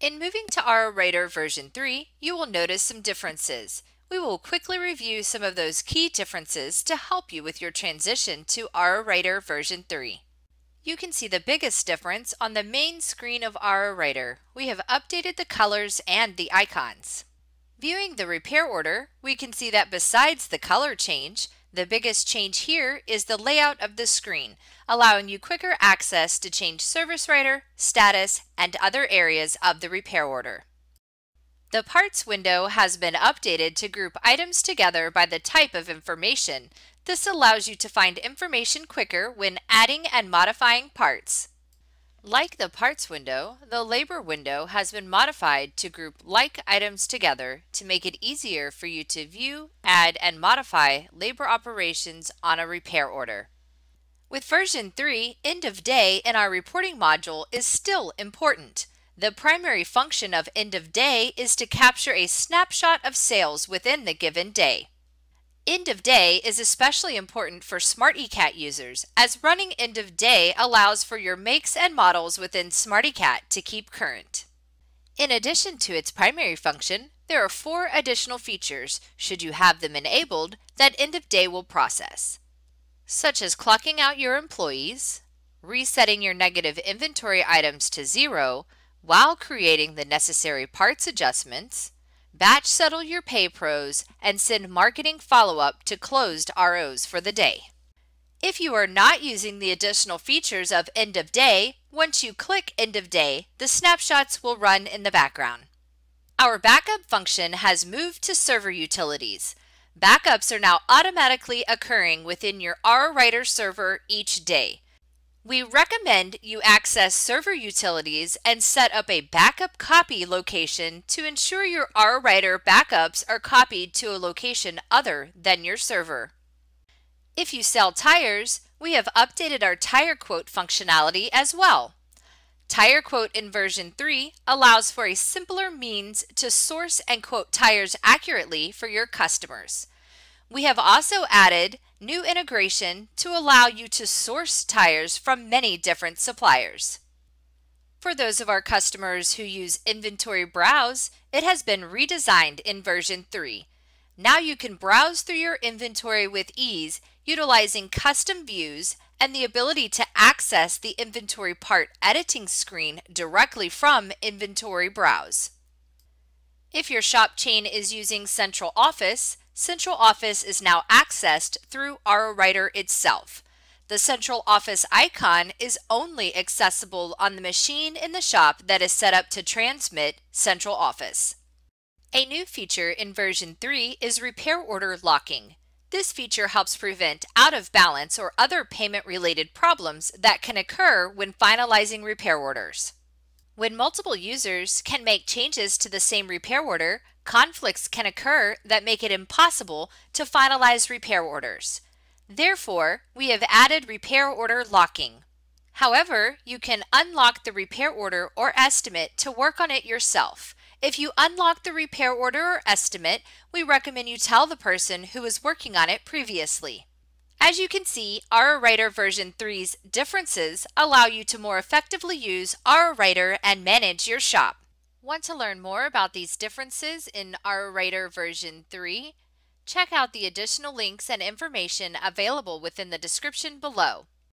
In moving to R.O. Writer version 3, you will notice some differences. We will quickly review some of those key differences to help you with your transition to R.O. Writer version 3. You can see the biggest difference on the main screen of R.O. Writer. We have updated the colors and the icons. Viewing the repair order, we can see that besides the color change, the biggest change here is the layout of the screen, allowing you quicker access to change service writer, status, and other areas of the repair order. The parts window has been updated to group items together by the type of information. This allows you to find information quicker when adding and modifying parts. Like the parts window, the labor window has been modified to group like items together to make it easier for you to view, add, and modify labor operations on a repair order. With version 3, end of day in our reporting module is still important. The primary function of end of day is to capture a snapshot of sales within the given day. End of day is especially important for Smart ECAT users, as running end of day allows for your makes and models within Smart ECAT to keep current. In addition to its primary function, there are 4 additional features, should you have them enabled, that end of day will process, such as clocking out your employees, resetting your negative inventory items to 0 while creating the necessary parts adjustments, batch settle your pay pros, and send marketing follow-up to closed ROs for the day. If you are not using the additional features of end of day, once you click end of day, the snapshots will run in the background. Our backup function has moved to server utilities. Backups are now automatically occurring within your R.O. Writer server each day. We recommend you access server utilities and set up a backup copy location to ensure your R.O. Writer backups are copied to a location other than your server. If you sell tires, we have updated our tire quote functionality as well. Tire quote in version 3 allows for a simpler means to source and quote tires accurately for your customers. We have also added new integration to allow you to source tires from many different suppliers. For those of our customers who use Inventory Browse, it has been redesigned in version 3. Now you can browse through your inventory with ease, utilizing custom views and the ability to access the inventory part editing screen directly from Inventory Browse. If your shop chain is using Central Office, Central Office is now accessed through R.O. Writer itself. The Central Office icon is only accessible on the machine in the shop that is set up to transmit Central Office. A new feature in version 3 is repair order locking. This feature helps prevent out of balance or other payment-related problems that can occur when finalizing repair orders. When multiple users can make changes to the same repair order, conflicts can occur that make it impossible to finalize repair orders. Therefore, we have added repair order locking. However, you can unlock the repair order or estimate to work on it yourself. If you unlock the repair order or estimate, we recommend you tell the person who was working on it previously. As you can see, R.O. Writer version 3's differences allow you to more effectively use R.O. Writer and manage your shop. Want to learn more about these differences in R.O. Writer version 3? Check out the additional links and information available within the description below.